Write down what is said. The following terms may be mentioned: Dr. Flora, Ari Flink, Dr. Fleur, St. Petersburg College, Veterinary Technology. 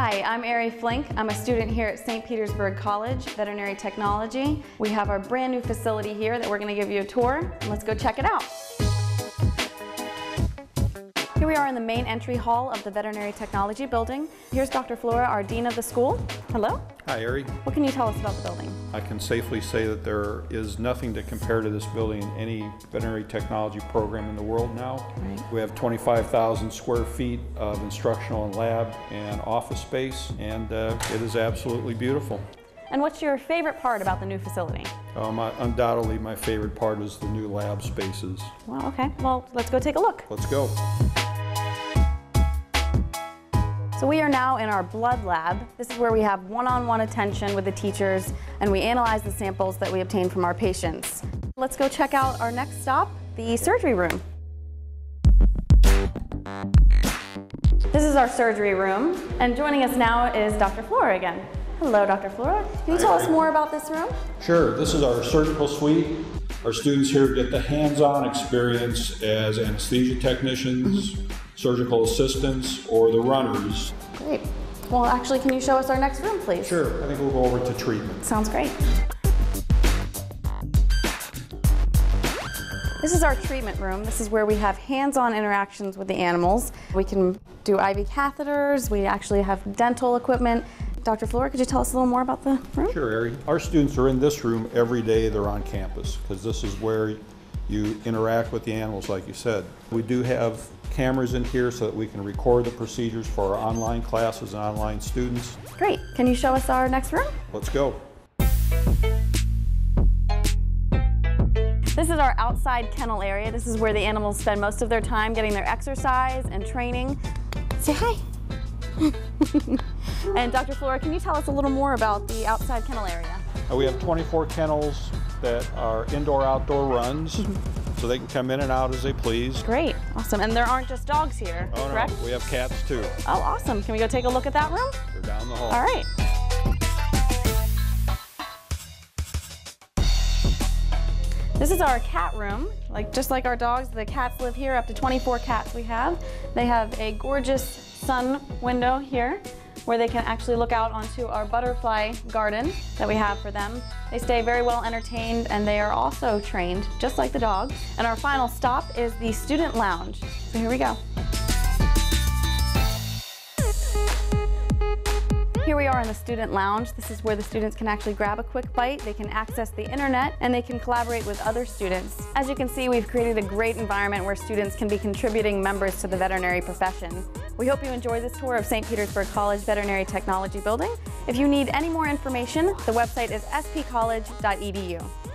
Hi, I'm Ari Flink. I'm a student here at St. Petersburg College, Veterinary Technology. We have our brand new facility here that we're going to give you a tour. Let's go check it out. Here we are in the main entry hall of the Veterinary Technology building. Here's Dr. Flora, our dean of the school. Hello. Hi, Ari. What can you tell us about the building? I can safely say that there is nothing to compare to this building in any veterinary technology program in the world now. Right. We have 25,000 square feet of instructional and lab and office space, and it is absolutely beautiful. And what's your favorite part about the new facility? Undoubtedly, my favorite part is the new lab spaces. Well, okay. Well, let's go take a look. Let's go. So we are now in our blood lab. This is where we have one-on-one attention with the teachers, and we analyze the samples that we obtain from our patients. Let's go check out our next stop, the surgery room. This is our surgery room, and joining us now is Dr. Fleur again. Hello, Dr. Flora. Can you tell us more about this room? Sure. This is our surgical suite. Our students here get the hands-on experience as anesthesia technicians, surgical assistants, or the runners. Great. Well, actually, can you show us our next room, please? Sure. I think we'll go over to treatment. Sounds great. This is our treatment room. This is where we have hands-on interactions with the animals. We can do IV catheters. We actually have dental equipment. Dr. Fleur, could you tell us a little more about the room? Sure, Ari. Our students are in this room every day they're on campus, because this is where you interact with the animals, like you said. We do have cameras in here so that we can record the procedures for our online classes and online students. Great. Can you show us our next room? Let's go. This is our outside kennel area. This is where the animals spend most of their time getting their exercise and training. Say hi. And Dr. Flora, can you tell us a little more about the outside kennel area? We have 24 kennels that are indoor-outdoor runs, so they can come in and out as they please. Great, awesome. And there aren't just dogs here, correct? No, we have cats too. Oh, awesome. Can we go take a look at that room? They're down the hall. All right. This is our cat room. Just like our dogs, the cats live here. Up to 24 cats we have. They have a gorgeous sun window here, where they can actually look out onto our butterfly garden that we have for them. They stay very well entertained, and they are also trained, just like the dogs. And our final stop is the student lounge. So here we go. Here we are in the student lounge. This is where the students can actually grab a quick bite, they can access the internet, and they can collaborate with other students. As you can see, we've created a great environment where students can be contributing members to the veterinary profession. We hope you enjoy this tour of St. Petersburg College Veterinary Technology Building. If you need any more information, the website is spcollege.edu.